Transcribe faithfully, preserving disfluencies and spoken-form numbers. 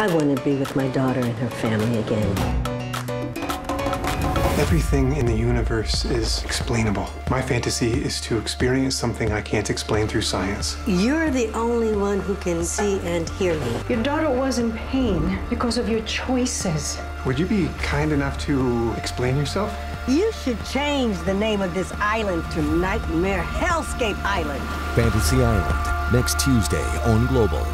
I want to be with my daughter and her family again. Everything in the universe is explainable. My fantasy is to experience something I can't explain through science. You're the only one who can see and hear me. Your daughter was in pain because of your choices. Would you be kind enough to explain yourself? You should change the name of this island to Nightmare Hellscape Island. Fantasy Island, next Tuesday on Global.